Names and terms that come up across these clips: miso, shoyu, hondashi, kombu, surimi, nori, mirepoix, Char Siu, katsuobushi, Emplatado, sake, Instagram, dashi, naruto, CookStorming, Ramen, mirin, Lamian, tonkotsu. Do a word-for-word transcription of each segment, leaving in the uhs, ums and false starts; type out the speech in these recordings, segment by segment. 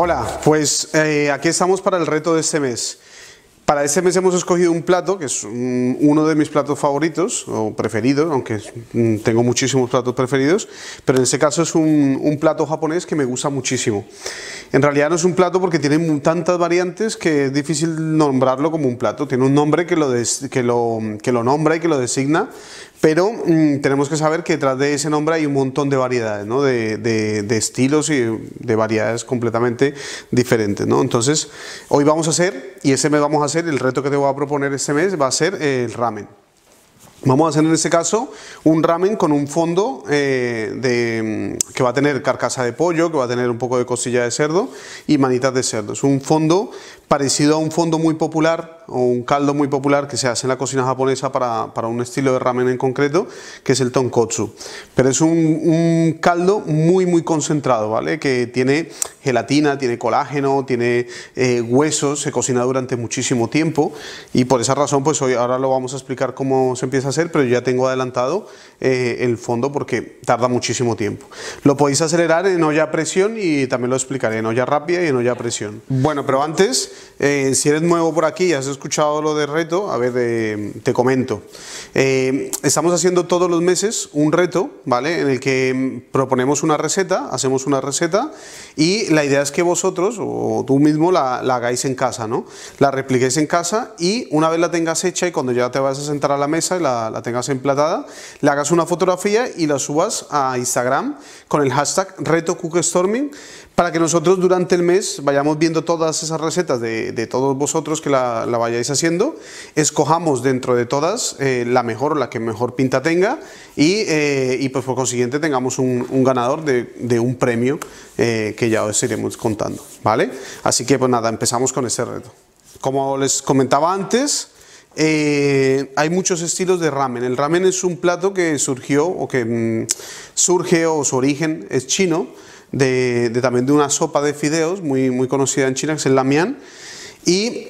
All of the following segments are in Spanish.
Hola, pues eh, aquí estamos para el reto de este mes. Para este mes hemos escogido un plato que es um, uno de mis platos favoritos o preferidos, aunque um, tengo muchísimos platos preferidos, pero en este caso es un, un plato japonés que me gusta muchísimo. En realidad no es un plato porque tiene tantas variantes que es difícil nombrarlo como un plato. Tiene un nombre que lo, des, que lo, que lo nombra y que lo designa, pero um, tenemos que saber que detrás de ese nombre hay un montón de variedades, ¿no? de, de, de estilos y de variedades completamente diferentes, ¿no? Entonces, hoy vamos a hacer, y ese mes vamos a hacer, el reto que te voy a proponer este mes va a ser el ramen. Vamos a hacer en este caso un ramen con un fondo eh, de, que va a tener carcasa de pollo, que va a tener un poco de costilla de cerdo y manitas de cerdo. Es un fondo parecido a un fondo muy popular o un caldo muy popular que se hace en la cocina japonesa para, para un estilo de ramen en concreto, que es el tonkotsu. Pero es un, un caldo muy muy concentrado, ¿vale? Que tiene gelatina, tiene colágeno, tiene eh, huesos, se cocina durante muchísimo tiempo y por esa razón pues hoy ahora lo vamos a explicar cómo se empieza hacer, pero yo ya tengo adelantado eh, el fondo porque tarda muchísimo tiempo. Lo podéis acelerar en olla a presión y también lo explicaré en olla rápida y en olla a presión. Bueno, pero antes, eh, si eres nuevo por aquí y has escuchado lo del reto, a ver, eh, te comento. Eh, estamos haciendo todos los meses un reto, ¿vale? En el que proponemos una receta, hacemos una receta y la idea es que vosotros o tú mismo la, la hagáis en casa, ¿no? La repliquéis en casa y una vez la tengas hecha y cuando ya te vas a sentar a la mesa, la La, la tengas emplatada, le hagas una fotografía y la subas a Instagram con el hashtag reto CookStorming para que nosotros durante el mes vayamos viendo todas esas recetas de, de todos vosotros que la, la vayáis haciendo, escojamos dentro de todas eh, la mejor, la que mejor pinta tenga y, eh, y pues por consiguiente tengamos un, un ganador de, de un premio eh, que ya os iremos contando, ¿vale? Así que pues nada, empezamos con este reto. Como les comentaba antes, Eh, hay muchos estilos de ramen. El ramen es un plato que surgió o que mmm, surge o su origen es chino, de, de, también de una sopa de fideos muy, muy conocida en China, que es el Lamian, y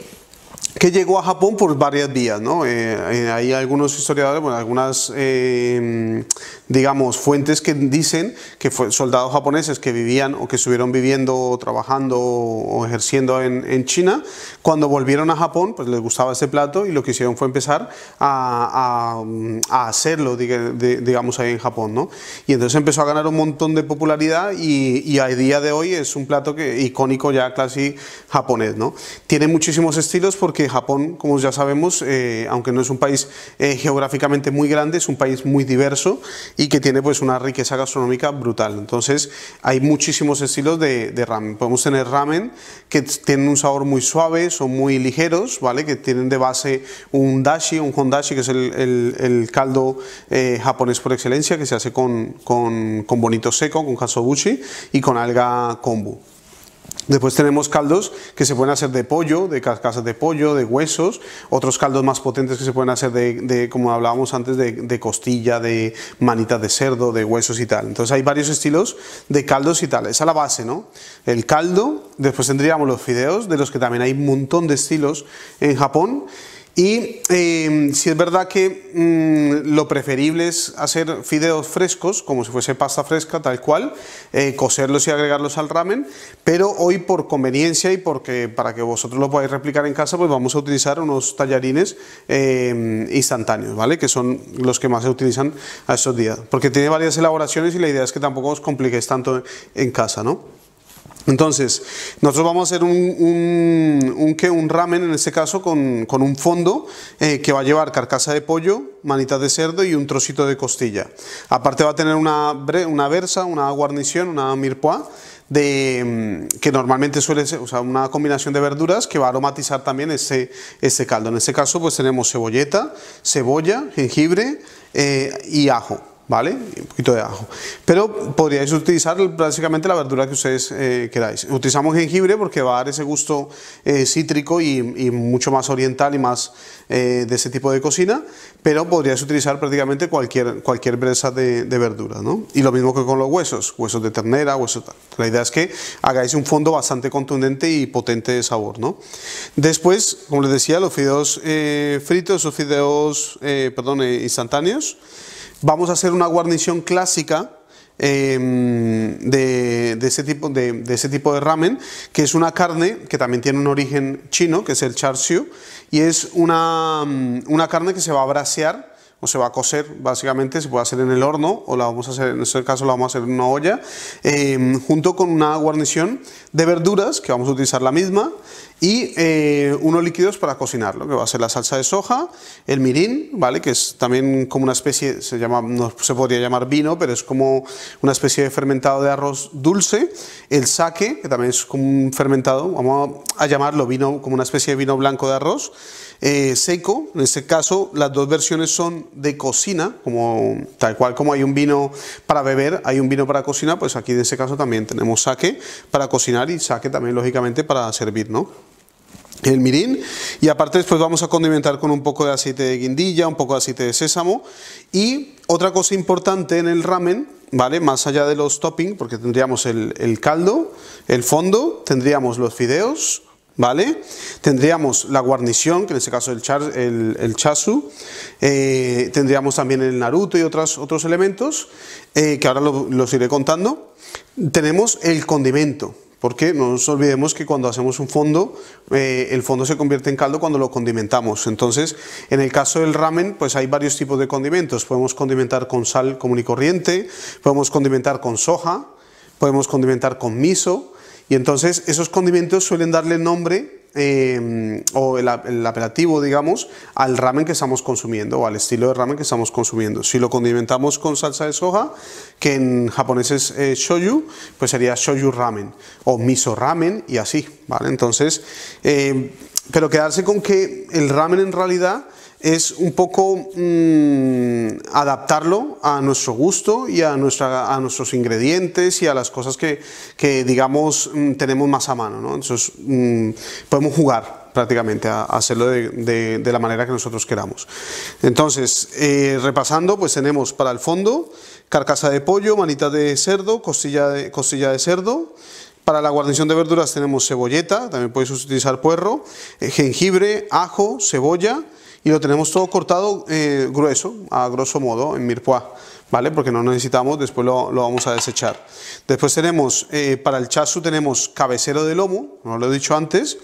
que llegó a Japón por varias vías, ¿no? Eh, hay algunos historiadores, bueno, algunas, eh, digamos, fuentes que dicen que fue soldados japoneses que vivían o que estuvieron viviendo, trabajando o ejerciendo en, en China, cuando volvieron a Japón, pues les gustaba este plato y lo que hicieron fue empezar a, a, a hacerlo, diga, de, digamos, ahí en Japón, ¿no? Y entonces empezó a ganar un montón de popularidad y, y a día de hoy es un plato que, icónico ya casi japonés, ¿no? Tiene muchísimos estilos porque Japón, como ya sabemos, eh, aunque no es un país eh, geográficamente muy grande, es un país muy diverso y que tiene pues una riqueza gastronómica brutal. Entonces hay muchísimos estilos de, de ramen. Podemos tener ramen que tienen un sabor muy suave, son muy ligeros, ¿vale? Que tienen de base un dashi, un hondashi, que es el, el, el caldo eh, japonés por excelencia, que se hace con, con, con bonito seco, con katsuobushi y con alga kombu. Después tenemos caldos que se pueden hacer de pollo, de carcasas de pollo, de huesos, otros caldos más potentes que se pueden hacer de, de como hablábamos antes, de, de costilla, de manitas de cerdo, de huesos y tal. Entonces hay varios estilos de caldos y tal. Esa es la base, ¿no? El caldo, después tendríamos los fideos, de los que también hay un montón de estilos en Japón. Y eh, si es verdad que mmm, lo preferible es hacer fideos frescos, como si fuese pasta fresca, tal cual, eh, cocerlos y agregarlos al ramen, pero hoy por conveniencia y porque para que vosotros lo podáis replicar en casa, pues vamos a utilizar unos tallarines eh, instantáneos, ¿vale? Que son los que más se utilizan a estos días, porque tiene varias elaboraciones y la idea es que tampoco os compliquéis tanto en casa, ¿no? Entonces, nosotros vamos a hacer un, un, un, ¿qué? un ramen, en este caso, con, con un fondo eh, que va a llevar carcasa de pollo, manitas de cerdo y un trocito de costilla. Aparte va a tener una, una versa, una guarnición, una mirepoix, de, que normalmente suele ser, o sea, una combinación de verduras que va a aromatizar también este, este caldo. En este caso, pues tenemos cebolleta, cebolla, jengibre eh, y ajo, ¿vale? Un poquito de ajo, pero podríais utilizar básicamente la verdura que ustedes eh, queráis. Utilizamos jengibre porque va a dar ese gusto eh, cítrico y, y mucho más oriental y más eh, de ese tipo de cocina, pero podríais utilizar prácticamente cualquier, cualquier breza de, de verdura, ¿no? Y lo mismo que con los huesos, huesos de ternera, huesos tal. La idea es que hagáis un fondo bastante contundente y potente de sabor, ¿no? Después, como les decía, los fideos eh, fritos, los fideos eh, perdón, eh, instantáneos. Vamos a hacer una guarnición clásica eh, de, de, ese tipo de, de ese tipo de ramen, que es una carne que también tiene un origen chino, que es el Char Siu, y es una, una carne que se va a brasear o se va a cocer, básicamente. Se puede hacer en el horno o la vamos a hacer, en este caso la vamos a hacer en una olla, eh, junto con una guarnición de verduras, que vamos a utilizar la misma, y eh, unos líquidos para cocinarlo, que va a ser la salsa de soja, el mirin, vale, que es también como una especie, se llama, no se podría llamar vino, pero es como una especie de fermentado de arroz dulce, el sake, que también es como un fermentado, vamos a llamarlo vino, como una especie de vino blanco de arroz, eh, seco. En este caso las dos versiones son de cocina, como tal cual como hay un vino para beber, hay un vino para cocinar, pues aquí en este caso también tenemos sake para cocinar y sake también lógicamente para servir, ¿no? El mirin, y aparte después vamos a condimentar con un poco de aceite de guindilla, un poco de aceite de sésamo. Y otra cosa importante en el ramen, vale, más allá de los toppings, porque tendríamos el, el caldo, el fondo, tendríamos los fideos, vale, tendríamos la guarnición, que en este caso el char, el, el chasu, eh, tendríamos también el naruto y otras, otros elementos, eh, que ahora lo, los iré contando. Tenemos el condimento, porque no nos olvidemos que cuando hacemos un fondo, eh, el fondo se convierte en caldo cuando lo condimentamos. Entonces, en el caso del ramen, pues hay varios tipos de condimentos. Podemos condimentar con sal común y corriente, podemos condimentar con soja, podemos condimentar con miso, y entonces esos condimentos suelen darle nombre, Eh, o el, el apelativo, digamos, al ramen que estamos consumiendo o al estilo de ramen que estamos consumiendo. Si lo condimentamos con salsa de soja, que en japonés es eh, shoyu, pues sería shoyu ramen o miso ramen, y así, ¿vale? Entonces, eh, pero quedarse con que el ramen en realidad es un poco mmm, adaptarlo a nuestro gusto y a, nuestra, a nuestros ingredientes y a las cosas que, que digamos, mmm, tenemos más a mano, ¿no? Entonces, mmm, podemos jugar prácticamente a, a hacerlo de, de, de la manera que nosotros queramos. Entonces, eh, repasando, pues tenemos para el fondo carcasa de pollo, manita de cerdo, costilla de, costilla de cerdo. Para la guarnición de verduras tenemos cebolleta, también podéis utilizar puerro, eh, jengibre, ajo, cebolla. Y lo tenemos todo cortado eh, grueso, a grosso modo, en mirepoix, ¿vale? Porque no necesitamos, después lo, lo vamos a desechar. Después tenemos, eh, para el chasu tenemos cabecero de lomo, no lo he dicho antes.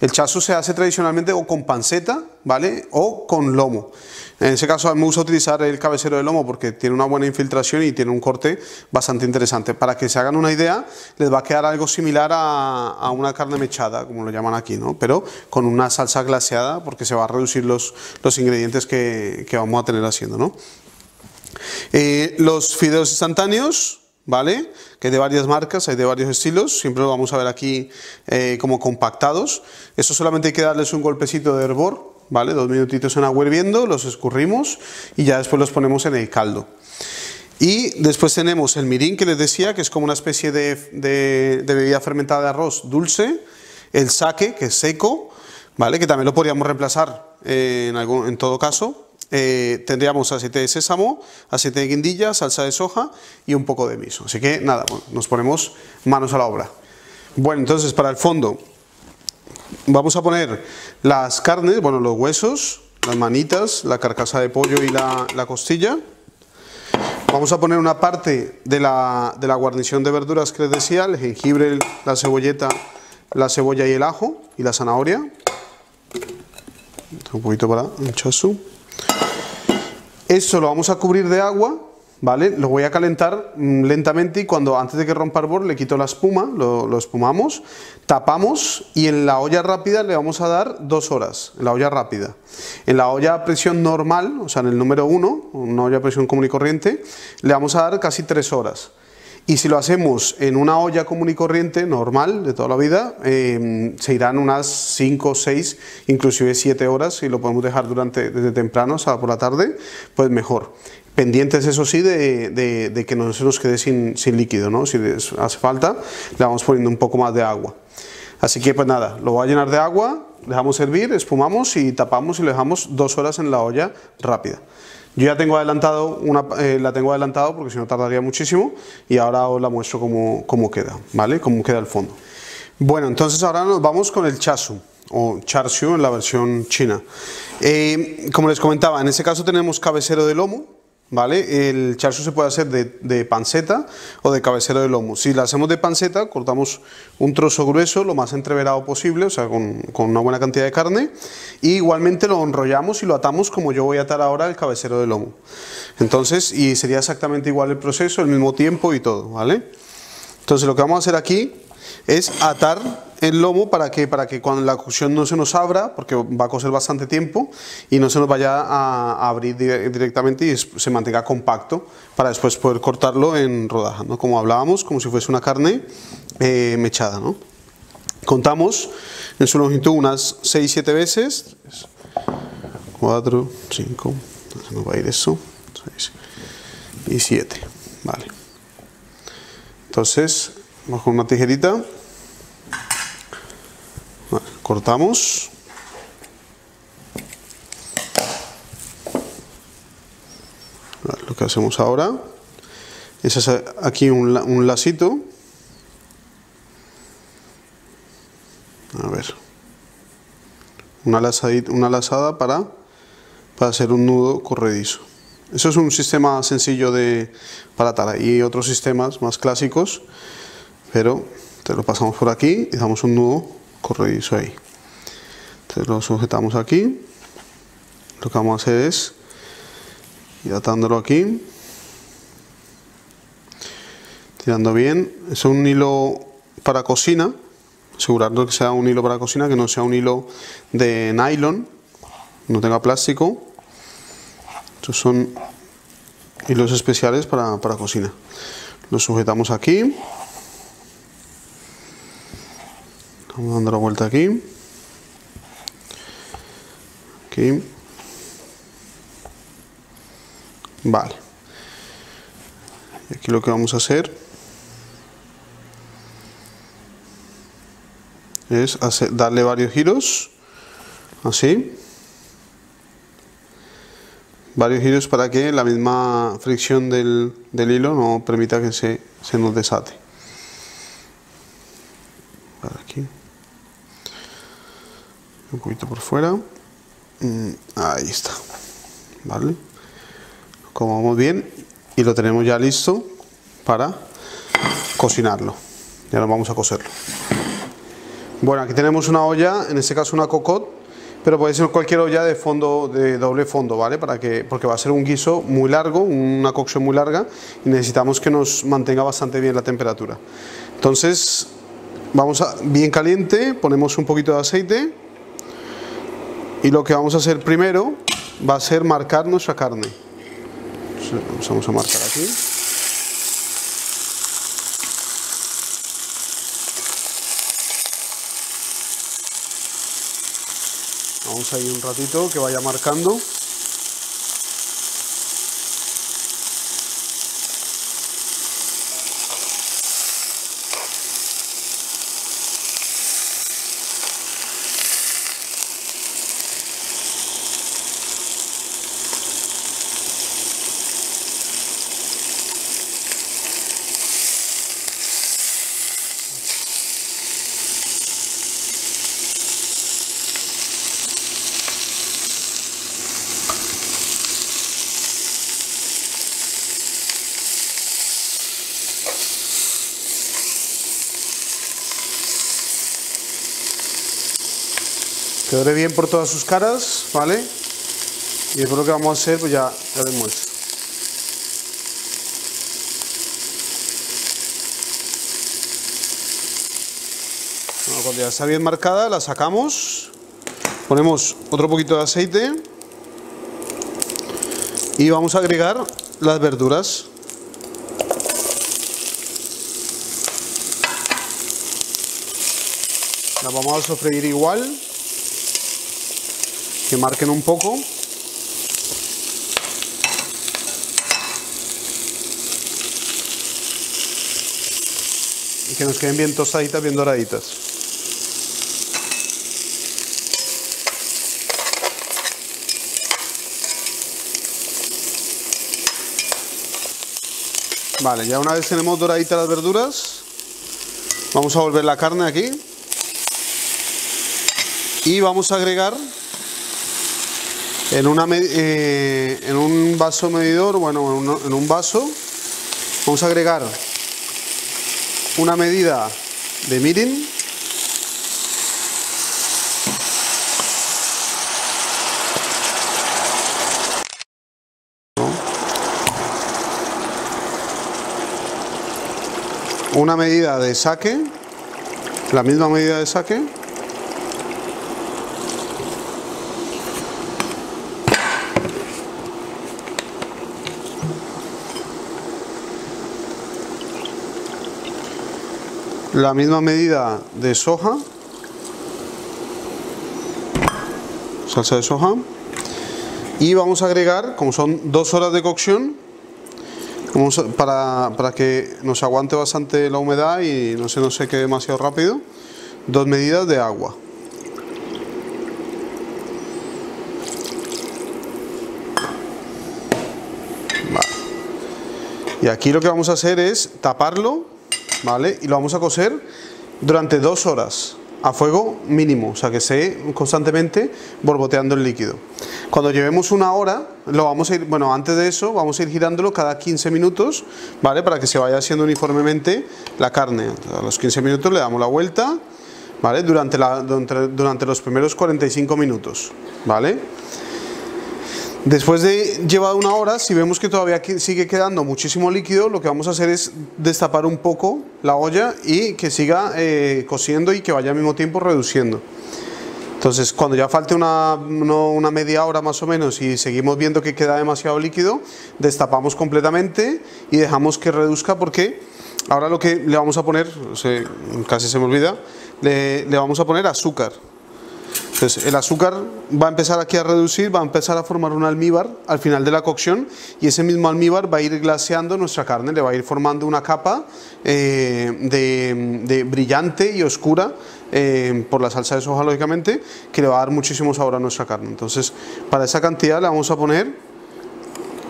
El chasu se hace tradicionalmente o con panceta, ¿vale? O con lomo. En ese caso a mí me gusta utilizar el cabecero de lomo porque tiene una buena infiltración y tiene un corte bastante interesante. Para que se hagan una idea, les va a quedar algo similar a, a una carne mechada, como lo llaman aquí, ¿no? Pero con una salsa glaseada, porque se va a reducir los, los ingredientes que, que vamos a tener haciendo, ¿no? Eh, los fideos instantáneos, ¿vale? Que hay de varias marcas, hay de varios estilos, siempre lo vamos a ver aquí eh, como compactados. Eso solamente hay que darles un golpecito de hervor, ¿vale? Dos minutitos en agua hirviendo, los escurrimos y ya después los ponemos en el caldo. Y después tenemos el mirin, que les decía, que es como una especie de, de, de bebida fermentada de arroz dulce, el sake, que es seco, ¿vale? Que también lo podríamos reemplazar eh, en, algún, en todo caso. Eh, tendríamos aceite de sésamo, aceite de guindilla, salsa de soja y un poco de miso. Así que nada, bueno, nos ponemos manos a la obra. Bueno, entonces para el fondo vamos a poner las carnes, bueno, los huesos, las manitas, la carcasa de pollo y la, la costilla. Vamos a poner una parte de la, de la guarnición de verduras que les decía, el jengibre, la cebolleta, la cebolla y el ajo y la zanahoria. Un poquito para el chasu. Esto lo vamos a cubrir de agua, ¿vale? Lo voy a calentar lentamente y cuando, antes de que rompa el hervor, le quito la espuma, lo, lo espumamos, tapamos y en la olla rápida le vamos a dar dos horas, en la olla rápida. En la olla a presión normal, o sea, en el número uno, una olla a presión común y corriente, le vamos a dar casi tres horas. Y si lo hacemos en una olla común y corriente, normal, de toda la vida, eh, se irán unas cinco, seis, inclusive siete horas, si lo podemos dejar durante, desde temprano hasta por la tarde, pues mejor. Pendientes, eso sí, de, de, de que no se nos quede sin, sin líquido, ¿no? Si les hace falta, le vamos poniendo un poco más de agua. Así que pues nada, lo voy a llenar de agua, dejamos hervir, espumamos y tapamos y lo dejamos dos horas en la olla rápida. Yo ya tengo adelantado una, eh, la tengo adelantado porque si no tardaría muchísimo, y ahora os la muestro cómo, cómo queda, ¿vale? Cómo queda el fondo. Bueno, entonces ahora nos vamos con el chasu o Char Siu en la versión china. Eh, como les comentaba, en este caso tenemos cabecero de lomo, ¿Vale? El char siu se puede hacer de, de panceta o de cabecero de lomo. Si la hacemos de panceta, cortamos un trozo grueso, lo más entreverado posible, o sea, con, con una buena cantidad de carne, y igualmente lo enrollamos y lo atamos como yo voy a atar ahora el cabecero de lomo. Entonces, y sería exactamente igual el proceso, el mismo tiempo y todo, ¿vale? Entonces lo que vamos a hacer aquí es atar el lomo para que, para que cuando la cocción no se nos abra, porque va a cocer bastante tiempo, y no se nos vaya a abrir directamente y se mantenga compacto para después poder cortarlo en rodajas, ¿no? Como hablábamos, como si fuese una carne eh, mechada, ¿no? Contamos en su longitud unas seis siete veces. cuatro, cinco, se nos va a ir eso, seis y siete, vale. Entonces, vamos con una tijerita, vale, cortamos, vale, lo que hacemos ahora es hacer aquí un, un lacito, a ver, una lazadita, una lazada para, para hacer un nudo corredizo. Eso es un sistema sencillo de, para atar, y otros sistemas más clásicos, pero te lo pasamos por aquí y damos un nudo corredizo ahí. Entonces lo sujetamos aquí, lo que vamos a hacer es ir atándolo aquí, tirando bien. Es un hilo para cocina, asegurarnos que sea un hilo para cocina, que no sea un hilo de nylon, no tenga plástico. Estos son hilos especiales para, para cocina. Los sujetamos aquí. Vamos dando la vuelta aquí, aquí, vale, y aquí lo que vamos a hacer es hacer, darle varios giros, así, varios giros para que la misma fricción del, del hilo no permita que se, se nos desate, vale, aquí. Un poquito por fuera, ahí está, ¿vale? Como vamos bien y lo tenemos ya listo para cocinarlo, ya lo vamos a cocerlo. Bueno, aquí tenemos una olla, en este caso una cocotte, pero puede ser cualquier olla de fondo, de doble fondo, ¿vale? Para que, porque va a ser un guiso muy largo, una cocción muy larga, y necesitamos que nos mantenga bastante bien la temperatura. Entonces, vamos a, bien caliente, ponemos un poquito de aceite. Y lo que vamos a hacer primero va a ser marcar nuestra carne. Entonces, vamos a marcar aquí. Vamos a ir un ratito que vaya marcando. Que dore bien por todas sus caras, ¿vale? Y después lo que vamos a hacer, pues ya, ya les muestro. Bueno, cuando ya está bien marcada, la sacamos, ponemos otro poquito de aceite y vamos a agregar las verduras. Las vamos a sofreír igual, que marquen un poco. Y que nos queden bien tostaditas, bien doraditas. Vale, ya una vez tenemos doraditas las verduras, vamos a volver la carne aquí. Y vamos a agregar En, una, eh, en un vaso medidor, bueno, en un, en un vaso, vamos a agregar una medida de mirin. Una medida de sake, la misma medida de sake. La misma medida de soja, salsa de soja, y vamos a agregar, como son dos horas de cocción, vamos a, para, para que nos aguante bastante la humedad y no se nos seque demasiado rápido, dos medidas de agua. Vale. Y aquí lo que vamos a hacer es taparlo, ¿vale? Y lo vamos a cocer durante dos horas a fuego mínimo, o sea que esté constantemente borboteando el líquido. Cuando llevemos una hora, lo vamos a ir, bueno, antes de eso vamos a ir girándolo cada quince minutos, ¿vale? Para que se vaya haciendo uniformemente la carne. A los quince minutos le damos la vuelta, ¿vale? Durante, la, durante, durante los primeros cuarenta y cinco minutos, ¿vale? Después de llevar una hora, si vemos que todavía sigue quedando muchísimo líquido, lo que vamos a hacer es destapar un poco la olla y que siga eh, cociendo y que vaya al mismo tiempo reduciendo. Entonces, cuando ya falte una, no, una media hora más o menos y seguimos viendo que queda demasiado líquido, destapamos completamente y dejamos que reduzca, porque ahora lo que le vamos a poner, se, casi se me olvida, le, le vamos a poner azúcar. Entonces el azúcar va a empezar aquí a reducir, va a empezar a formar un almíbar al final de la cocción, y ese mismo almíbar va a ir glaseando nuestra carne, le va a ir formando una capa eh, de, de brillante y oscura eh, por la salsa de soja, lógicamente, que le va a dar muchísimo sabor a nuestra carne. Entonces, para esa cantidad le vamos a poner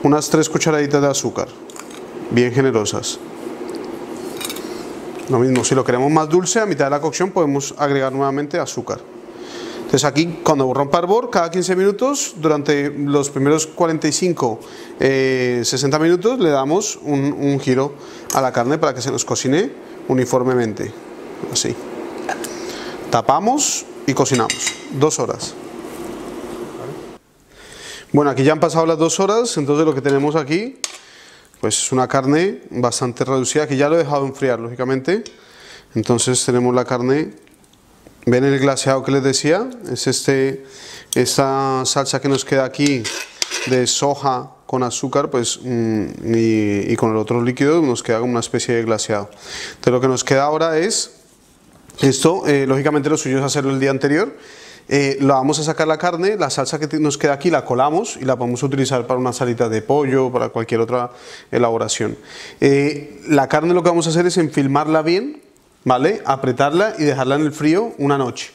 unas tres cucharaditas de azúcar, bien generosas. Lo mismo, si lo queremos más dulce, a mitad de la cocción podemos agregar nuevamente azúcar. Entonces aquí, cuando rompa hervor, cada quince minutos, durante los primeros cuarenta y cinco a sesenta minutos le damos un, un giro a la carne para que se nos cocine uniformemente, así. Tapamos y cocinamos, dos horas. Bueno, aquí ya han pasado las dos horas, entonces lo que tenemos aquí, pues es una carne bastante reducida, que ya lo he dejado enfriar, lógicamente. Entonces tenemos la carne. ¿Ven el glaseado que les decía? Es este, esta salsa que nos queda aquí de soja con azúcar, pues, y, y con el otro líquido nos queda como una especie de glaseado. Entonces lo que nos queda ahora es esto, eh, lógicamente lo suyo es hacerlo el día anterior. Eh, la vamos a sacar la carne, la salsa que nos queda aquí la colamos y la podemos utilizar para una salita de pollo, para cualquier otra elaboración. Eh, la carne lo que vamos a hacer es enfilmarla bien, ¿vale? Apretarla y dejarla en el frío una noche,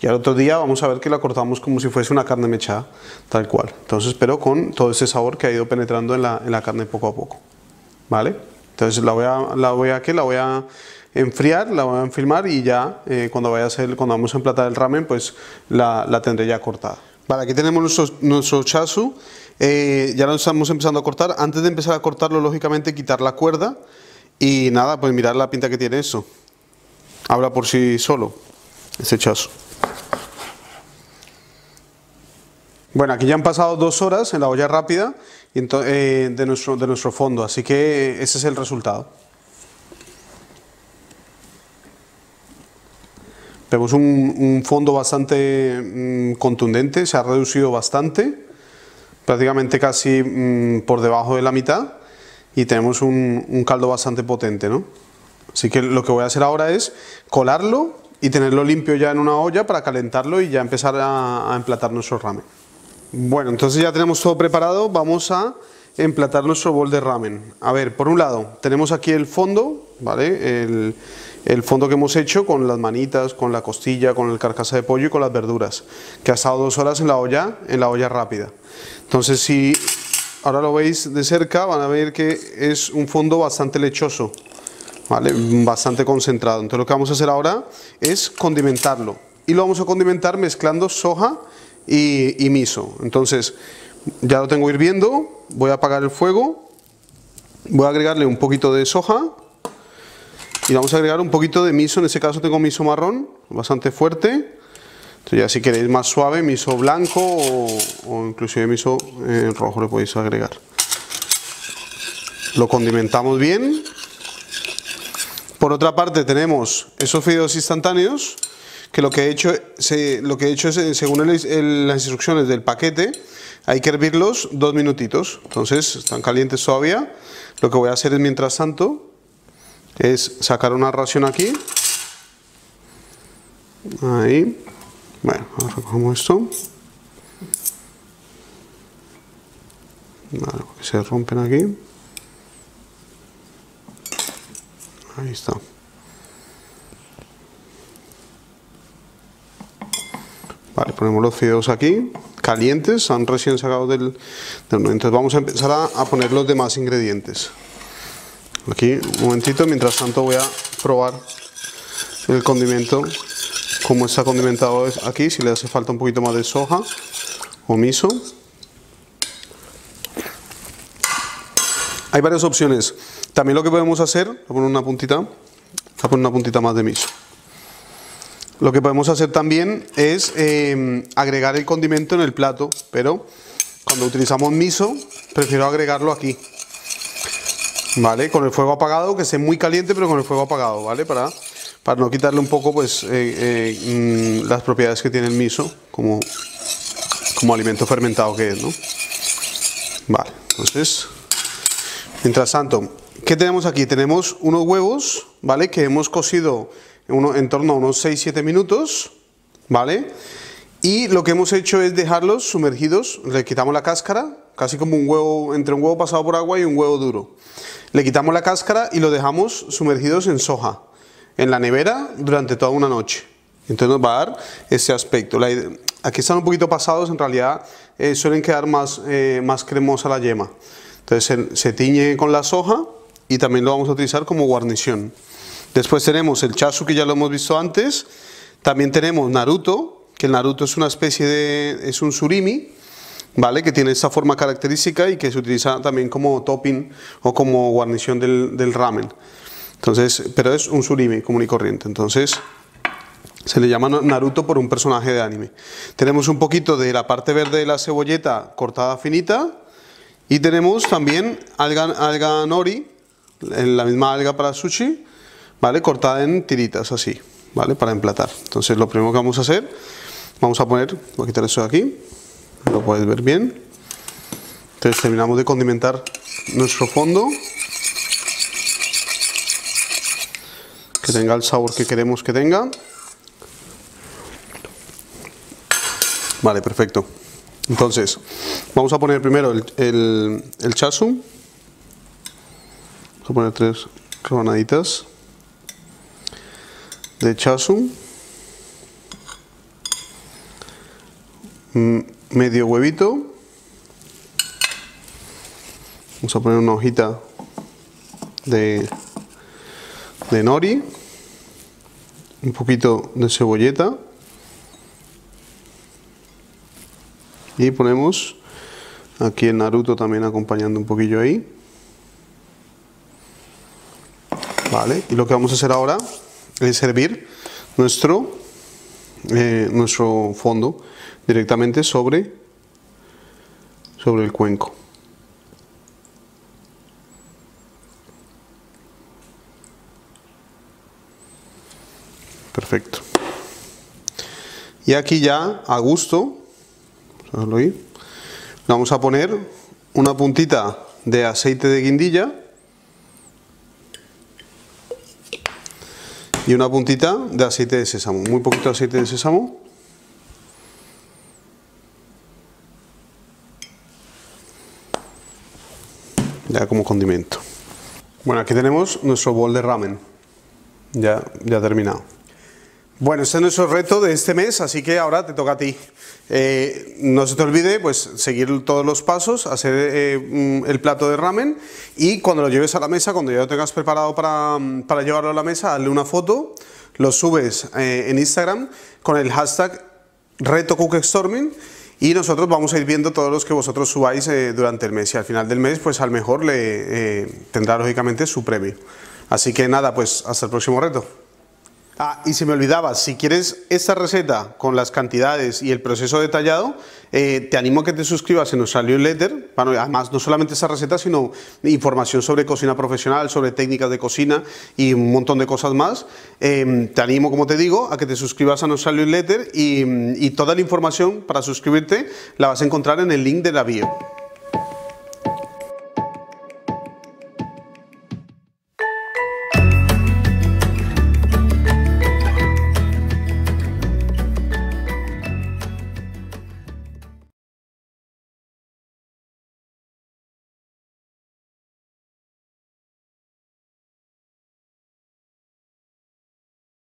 y al otro día vamos a ver que la cortamos como si fuese una carne mechada, tal cual. Entonces, pero con todo ese sabor que ha ido penetrando en la, en la carne poco a poco, ¿vale? Entonces la voy a, la voy a, ¿qué? La voy a enfriar, la voy a enfilmar, y ya eh, cuando vaya a hacer, cuando vamos a emplatar el ramen, pues la, la tendré ya cortada. Vale, aquí tenemos nuestro, nuestro Char Siu, eh, ya lo estamos empezando a cortar. Antes de empezar a cortarlo, lógicamente, quitar la cuerda, y nada, pues mirar la pinta que tiene eso. Habla por sí solo este Char Siu. Bueno, aquí ya han pasado dos horas en la olla rápida de nuestro, de nuestro fondo, así que ese es el resultado. Vemos un, un fondo bastante contundente, se ha reducido bastante, prácticamente casi por debajo de la mitad, y tenemos un, un caldo bastante potente, ¿no? Así que lo que voy a hacer ahora es colarlo y tenerlo limpio ya en una olla para calentarlo y ya empezar a, a emplatar nuestro ramen. Bueno, entonces ya tenemos todo preparado, vamos a emplatar nuestro bol de ramen. A ver, por un lado tenemos aquí el fondo, ¿vale? El, el fondo que hemos hecho con las manitas, con la costilla, con el carcasa de pollo y con las verduras, que ha estado dos horas en la olla, en la olla rápida. Entonces, si ahora lo veis de cerca, van a ver que es un fondo bastante lechoso, ¿vale? Bastante concentrado. Entonces lo que vamos a hacer ahora es condimentarlo, y lo vamos a condimentar mezclando soja y, y miso. Entonces ya lo tengo hirviendo, voy a apagar el fuego, voy a agregarle un poquito de soja y vamos a agregar un poquito de miso. En este caso tengo miso marrón, bastante fuerte. Entonces ya si queréis más suave, miso blanco o, o inclusive miso eh, rojo le podéis agregar. Lo condimentamos bien. Por otra parte tenemos esos fideos instantáneos, que lo que he hecho, se, lo que he hecho es, según el, el, las instrucciones del paquete, hay que hervirlos dos minutitos. Entonces están calientes todavía. Lo que voy a hacer es, mientras tanto, es sacar una ración aquí. Ahí. Bueno, ahora recogemos esto. Vale, porque se rompen aquí. Ahí está. Vale, ponemos los fideos aquí, calientes, han recién sacado del, del horno. Entonces vamos a empezar a, a poner los demás ingredientes. Aquí, un momentito, mientras tanto voy a probar el condimento, cómo está condimentado aquí, si le hace falta un poquito más de soja o miso. Hay varias opciones. También lo que podemos hacer, voy a poner una puntita, voy a poner una puntita más de miso. Lo que podemos hacer también es eh, agregar el condimento en el plato, pero cuando utilizamos miso, prefiero agregarlo aquí. Vale, con el fuego apagado, que esté muy caliente, pero con el fuego apagado, ¿vale? Para, para no quitarle un poco pues, eh, eh, las propiedades que tiene el miso, como, como alimento fermentado que es, ¿no? Vale, entonces, mientras tanto, ¿qué tenemos aquí? Tenemos unos huevos, ¿vale? Que hemos cocido uno, en torno a unos seis siete minutos, ¿vale? Y lo que hemos hecho es dejarlos sumergidos, le quitamos la cáscara, casi como un huevo, entre un huevo pasado por agua y un huevo duro. Le quitamos la cáscara y lo dejamos sumergidos en soja, en la nevera, durante toda una noche. Entonces nos va a dar ese aspecto. La idea, aquí están un poquito pasados, en realidad eh, suelen quedar más, eh, más cremosa la yema. Entonces se, se tiñe con la soja. Y también lo vamos a utilizar como guarnición. Después tenemos el char siu, que ya lo hemos visto antes. También tenemos naruto, que el naruto es una especie de... es un surimi, ¿vale? Que tiene esta forma característica y que se utiliza también como topping o como guarnición del, del ramen. Entonces, pero es un surimi común y corriente. Entonces se le llama naruto por un personaje de anime. Tenemos un poquito de la parte verde de la cebolleta cortada finita. Y tenemos también alga, alga nori, en la misma alga para sushi, ¿vale? Cortada en tiritas así, ¿vale? Para emplatar. Entonces lo primero que vamos a hacer, vamos a poner, voy a quitar esto de aquí, lo puedes ver bien. Entonces terminamos de condimentar nuestro fondo, que tenga el sabor que queremos que tenga. Vale, perfecto. Entonces vamos a poner primero el, el, el char siu. Vamos a poner tres rebanaditas de char siu, medio huevito, vamos a poner una hojita de, de nori, un poquito de cebolleta y ponemos aquí el naruto también acompañando un poquillo ahí. Vale, y lo que vamos a hacer ahora es servir nuestro, eh, nuestro fondo directamente sobre, sobre el cuenco. Perfecto. Y aquí ya a gusto, vamos a le vamos a poner una puntita de aceite de guindilla y una puntita de aceite de sésamo, muy poquito aceite de sésamo. Ya como condimento. Bueno, aquí tenemos nuestro bol de ramen. Ya, ya terminado. Bueno, este es nuestro reto de este mes, así que ahora te toca a ti. Eh, no se te olvide pues seguir todos los pasos, hacer eh, el plato de ramen y cuando lo lleves a la mesa, cuando ya lo tengas preparado para, para llevarlo a la mesa, hazle una foto, lo subes eh, en Instagram con el hashtag reto CookStorming, y nosotros vamos a ir viendo todos los que vosotros subáis eh, durante el mes, y al final del mes pues al mejor le eh, tendrá lógicamente su premio. Así que nada, pues hasta el próximo reto. Ah, y se me olvidaba, si quieres esta receta con las cantidades y el proceso detallado, eh, te animo a que te suscribas en nuestra newsletter. Bueno, además, no solamente esta receta, sino información sobre cocina profesional, sobre técnicas de cocina y un montón de cosas más. Eh, te animo, como te digo, a que te suscribas a nuestra newsletter y, y toda la información para suscribirte la vas a encontrar en el link de la bio.